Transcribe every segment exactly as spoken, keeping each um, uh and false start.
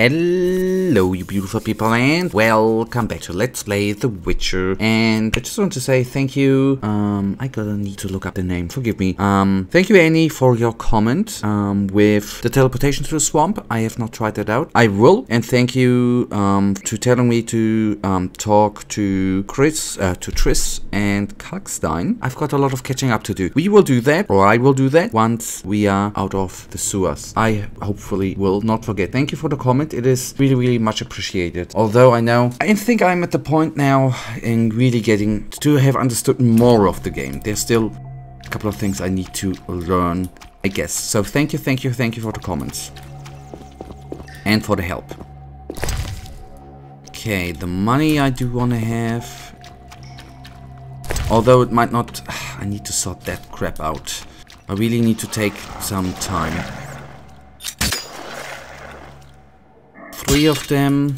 Hello you beautiful people and welcome back to Let's Play The Witcher, and I just want to say thank you. um I gotta need to look up the name, forgive me. Um thank you Annie for your comment um with the teleportation to the swamp. I have not tried that out, I will. And thank you um to telling me to um talk to Chris uh, to Triss and Kalkstein. I've got a lot of catching up to do. We will do that, or I will do that once we are out of the sewers. I hopefully will not forget. Thank you for the comment. It is really, really much appreciated. Although I know, I think I'm at the point now in really getting to have understood more of the game. There's still a couple of things I need to learn, I guess. So thank you, thank you, thank you for the comments. And for the help. Okay, the money I do want to have. Although it might not... I need to sort that crap out. I really need to take some time. Three of them.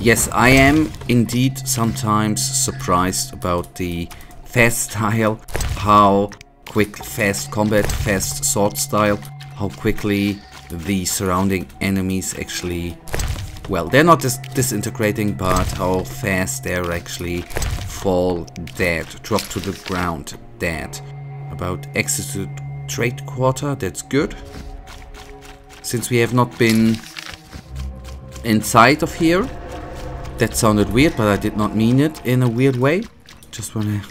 Yes, I am indeed sometimes surprised about the fast style, how quick, fast combat, fast sword style, how quickly the surrounding enemies actually, well, they're not dis disintegrating, but how fast they're actually fall dead, drop to the ground dead. About access to trade quarter, that's good. Since we have not been inside of here. That sounded weird, but I did not mean it in a weird way. Just want to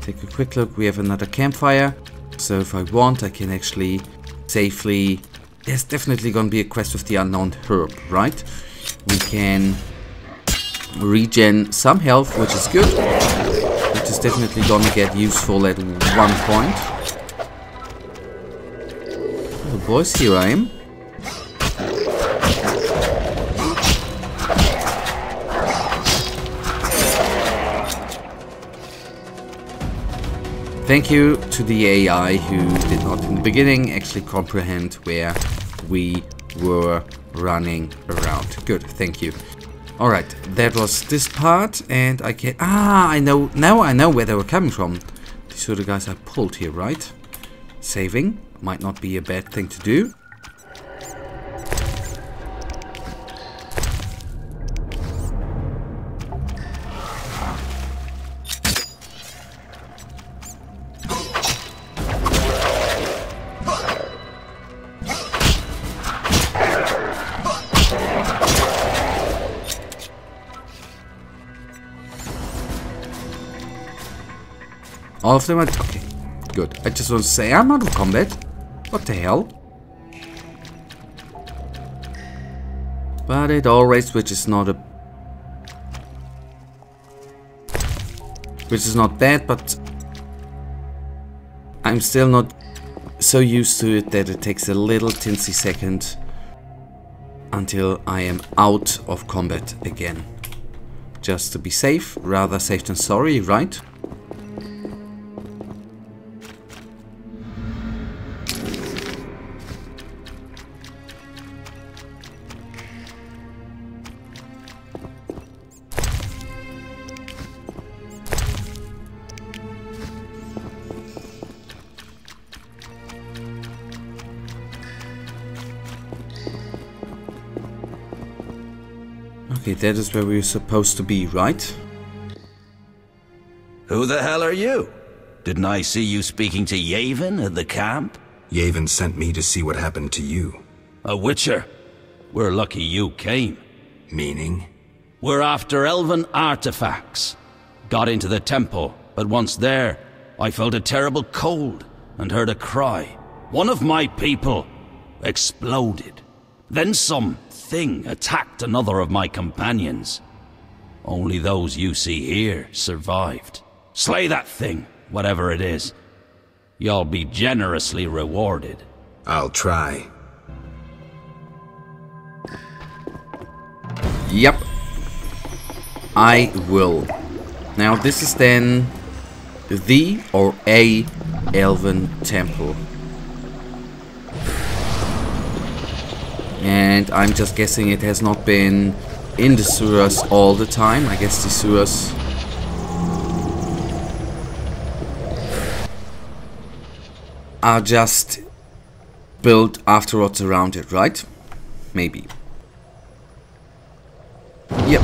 take a quick look. We have another campfire. So if I want, I can actually safely... There's definitely going to be a quest with the unknown herb, right? We can regen some health, which is good. Which is definitely going to get useful at one point. Oh, boys, here I am. Thank you to the A I who did not in the beginning actually comprehend where we were running around. Good, thank you. Alright, that was this part, and I can... Ah, I know, now I know where they were coming from. These were the guys I pulled here, right? Saving might not be a bad thing to do. All of them are... Okay, good. I just want to say I'm out of combat. What the hell? But it always... Which is not a... Which is not bad, but... I'm still not so used to it that it takes a little tinsy second until I am out of combat again. Just to be safe. Rather safe than sorry, right? Okay, that is where we're supposed to be, right? Who the hell are you? Didn't I see you speaking to Yaevinn at the camp? Yaevinn sent me to see what happened to you. A witcher? We're lucky you came. Meaning? We're after elven artifacts. Got into the temple, but once there, I felt a terrible cold and heard a cry. One of my people exploded. Then some... thing attacked another of my companions. Only those you see here survived. Slay that thing, whatever it is. You'll be generously rewarded. I'll try. Yep. I will. Now this is then the or a elven temple. And I'm just guessing it has not been in the sewers all the time. I guess the sewers... are just built afterwards around it, right? Maybe. Yep.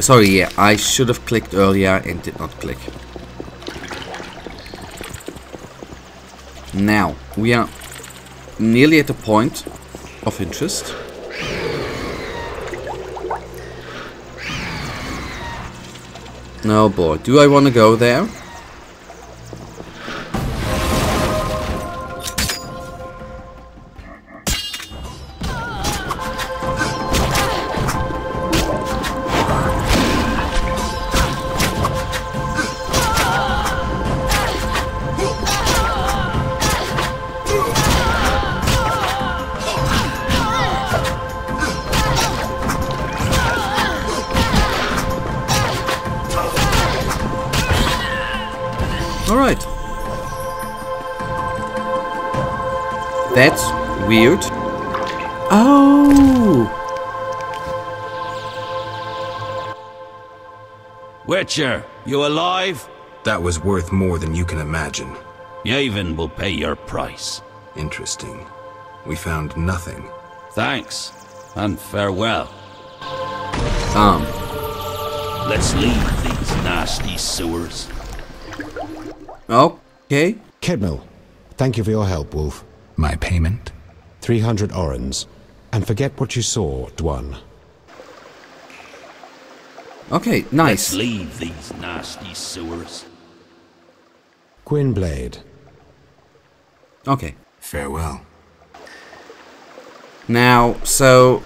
Sorry, yeah, I should have clicked earlier and did not click. Now, we are nearly at the point of interest. No, boy, do I want to go there? That's weird. Oh! Witcher, you alive? That was worth more than you can imagine. Yaevinn will pay your price. Interesting. We found nothing. Thanks, and farewell. Um. Let's leave these nasty sewers. Okay. Kedmil, thank you for your help, Wolf. My payment? three hundred orans. And forget what you saw, Dwan. Okay, nice. Let's leave these nasty sewers. Quinblade. Okay. Farewell. Now, so...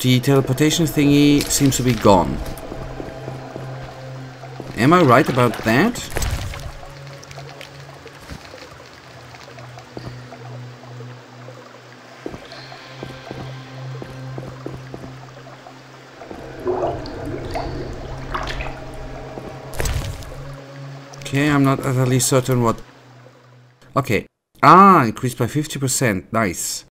the teleportation thingy seems to be gone. Am I right about that? Okay, I'm not utterly certain what... Okay. Ah, increased by fifty percent. Nice.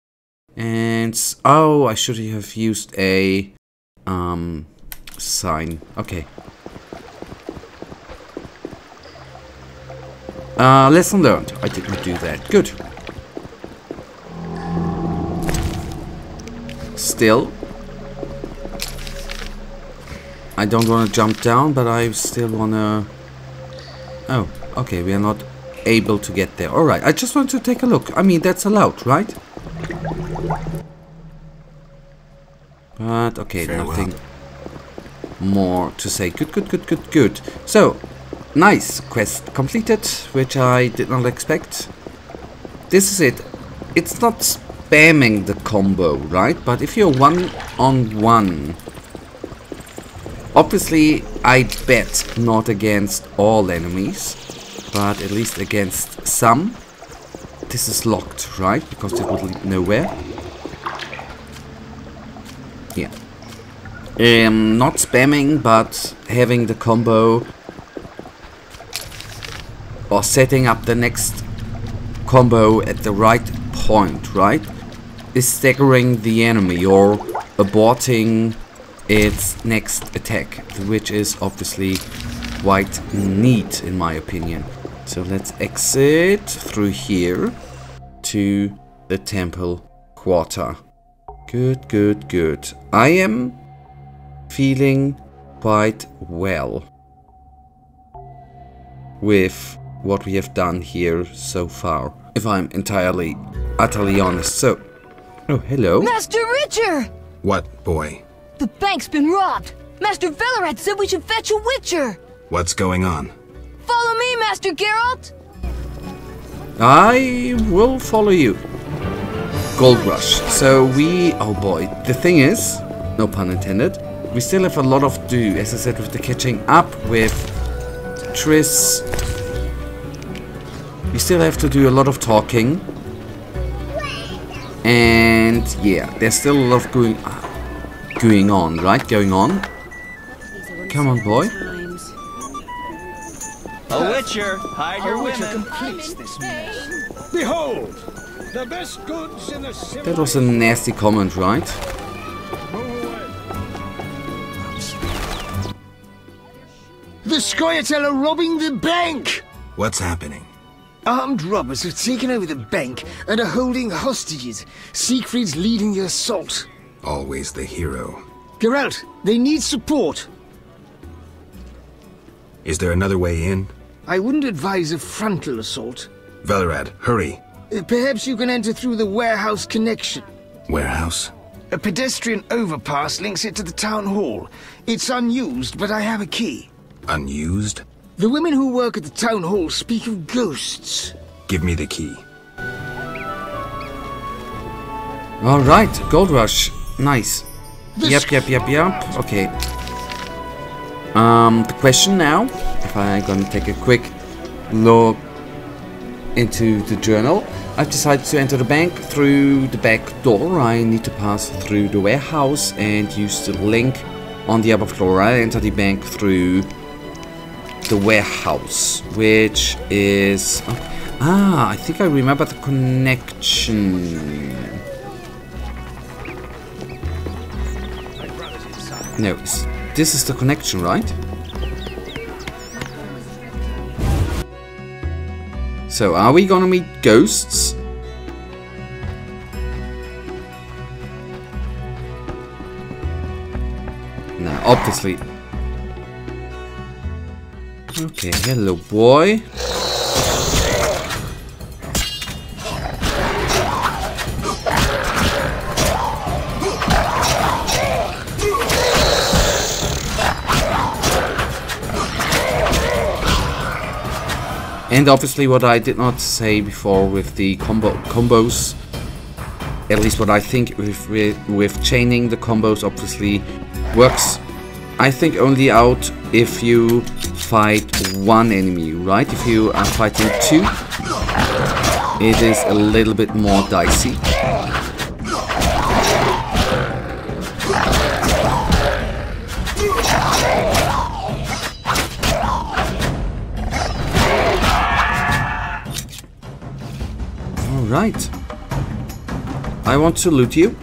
And... oh, I should have used a... Um... sign. Okay. Uh, lesson learned. I did not do that. Good. Still. I don't want to jump down, but I still want to... Oh, okay, we are not able to get there. Alright, I just want to take a look. I mean, that's allowed, right? But, okay, farewell. Nothing more to say. Good, good, good, good, good. So, nice. Quest completed, which I did not expect. This is it. It's not spamming the combo, right? But if you're one-on-one... obviously, I bet not against all enemies, but at least against some. This is locked, right? Because it would lead nowhere. Yeah. Um, not spamming, but having the combo or setting up the next combo at the right point, right? Is staggering the enemy or aborting its next attack, which is obviously quite neat in my opinion. So let's exit through here to the temple quarter. Good, good, good. I am feeling quite well with what we have done here so far, if I'm entirely, utterly honest. So, oh, hello. Master Richard! What, boy? The bank's been robbed! Master Velarad said we should fetch a witcher! What's going on? Follow me, Master Geralt! I will follow you. Gold Rush. So we... oh boy. The thing is, no pun intended, we still have a lot of do, as I said, with the catching up with Triss. We still have to do a lot of talking. And yeah, there's still a lot of going... going on, right? Going on. Come on, boy. A witcher, hide your witcher completes this mess. Behold, the best goods in the. That was a nasty comment, right? The Scoia-tella robbing the bank. What's happening? Armed robbers have taken over the bank and are holding hostages. Siegfried's leading the assault. Always the hero. Geralt, they need support. Is there another way in? I wouldn't advise a frontal assault. Velarad, hurry. Uh, perhaps you can enter through the warehouse connection. Warehouse? A pedestrian overpass links it to the town hall. It's unused, but I have a key. Unused? The women who work at the town hall speak of ghosts. Give me the key. All right, gold rush. Nice. This yep, yep, yep, yep. Okay. Um, the question now, if I'm going to take a quick look into the journal, I've decided to enter the bank through the back door. I need to pass through the warehouse and use the link on the upper floor. I enter the bank through the warehouse, which is okay. Ah, I think I remember the connection. No, this is the connection, right? So are we gonna meet ghosts? No, obviously. Okay, hello boy. And obviously what I did not say before with the combo combos, at least what I think with, with, with chaining the combos, obviously works, I think, only out if you fight one enemy, right? If you are fighting two, it is a little bit more dicey. Right. I want to loot you.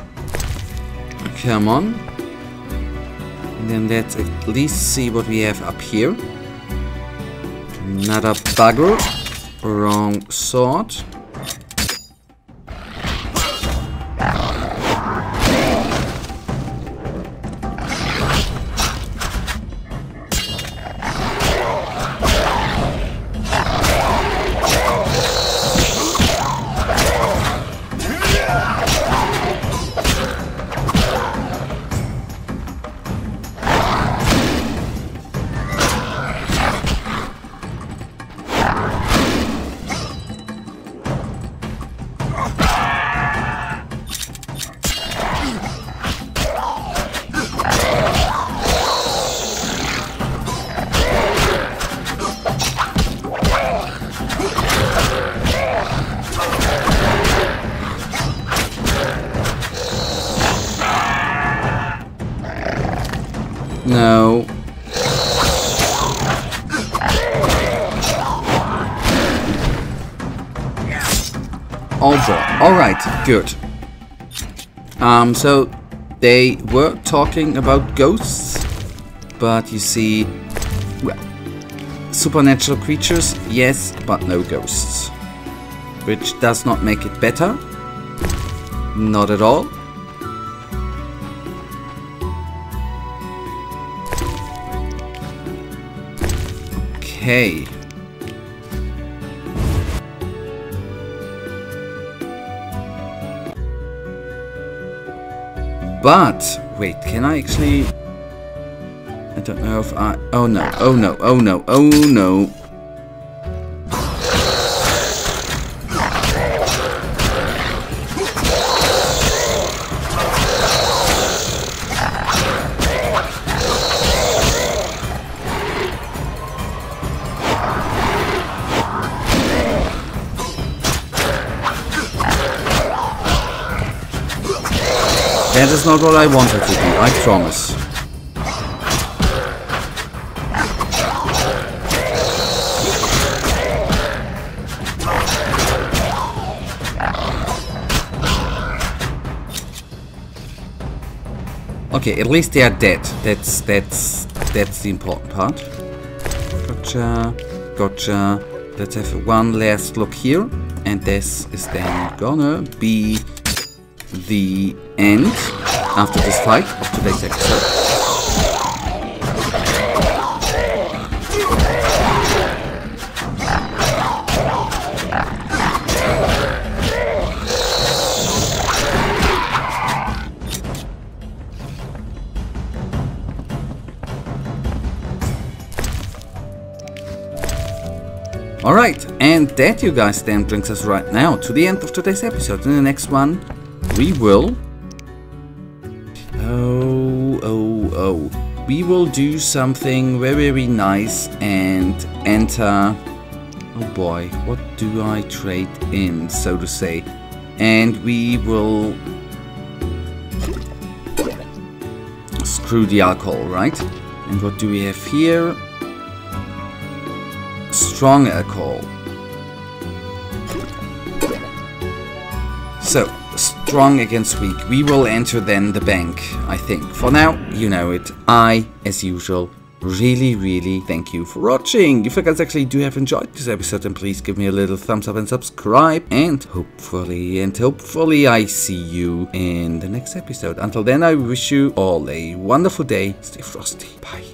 Come on. And then let's at least see what we have up here. Another bugger. Wrong sword. No. Also, alright, good. Um, so, they were talking about ghosts, but you see, well, supernatural creatures, yes, but no ghosts. Which does not make it better. Not at all. Hey. But wait, can I actually? I don't know if I. Oh no! Oh no! Oh no! Oh no! is not all I wanted to do, I promise. Okay, at least they are dead. That's that's that's the important part. Gotcha, gotcha. Let's have one last look here, and this is then gonna be the end after this fight of today's episode. All right, and that, you guys, then brings us right now to the end of today's episode. In the next one, we will oh oh oh we will do something very very nice and enter, oh boy, what do I trade in, so to say, and we will screw the alcohol, right? And what do we have here? Strong alcohol. So strong against weak. We will enter then the bank, I think. For now, you know it. I, as usual, really, really thank you for watching. If you guys actually do have enjoyed this episode, then please give me a little thumbs up and subscribe. And hopefully, and hopefully I see you in the next episode. Until then, I wish you all a wonderful day. Stay frosty. Bye.